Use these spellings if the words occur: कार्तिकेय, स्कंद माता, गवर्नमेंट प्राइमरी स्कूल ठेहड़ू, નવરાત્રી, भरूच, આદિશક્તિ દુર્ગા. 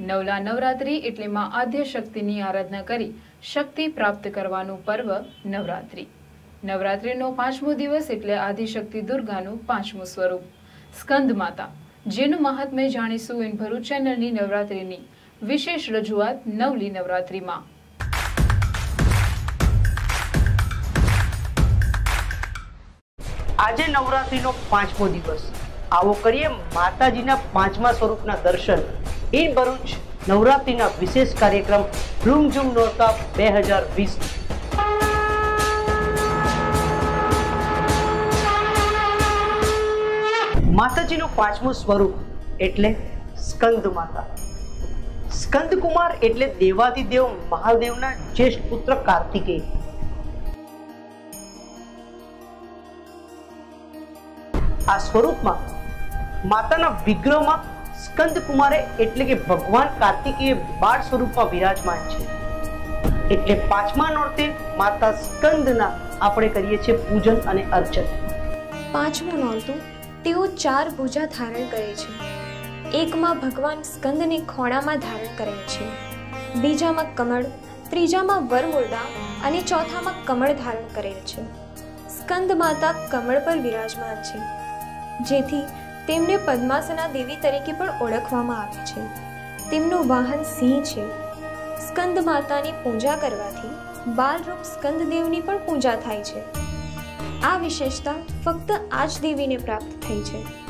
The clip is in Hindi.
नवला नवरात्रि एटले मां आद्य शक्तिनी आराधना करी शक्ति प्राप्त करवानुं पर्व नवरात्रि। नवरात्रिनो पांचमो दिवस एटले आदिशक्ति दुर्गानुं पांचमो स्वरूप स्कंद माता, जेनुं महात्म्य जाणीशुं इन भरूच चेनलनी नवरात्रिनी विशेष रजूआत नवली नवरात्रि मां। आजे नवरात्रिनो पांचमो दिवस, आवो करीए माताजीना पांचमा स्वरूपना दर्शन। इन भरूच नवरात्रि विशेष कार्यक्रम रूमझूम नोरता 2020। माताजीनो पांचमो स्वरूप एटले स्कंद माता। स्कंद कुमार एटले देवाधिदेव महादेवना ज्येष्ठ पुत्र कार्तिकेय। आ स्वरूप में माताना विग्रह में स्कंद कुमारे एटले के भगवान कार्तिकेय बाळ स्वरूप में विराजमान है। एटले पांचमा नोरते माता स्कंदना आपणे करीए छे पूजन अने अर्चन। पांचमो नोरतो तेओ चार भुजा धारण करे छे। एक मां भगवान स्कंद ने खोणा में धारण करे छे, बीजा में कमळ, त्रीजा में वरमुरदा अने चौथा में कमळ धारण करेल छे। स्कंद माता कमळ पर विराजमान छे, जेथी तेमने पद्मासना देवी तरीके पर ओळखवामां आवे छे। तेमनो वाहन सिंह छे। स्कंद माता की पूजा करवाथी बालरूप स्कंद देवनी पण पूजा थाय छे। आ विशेषता फक्त आज देवी ने प्राप्त थई छे।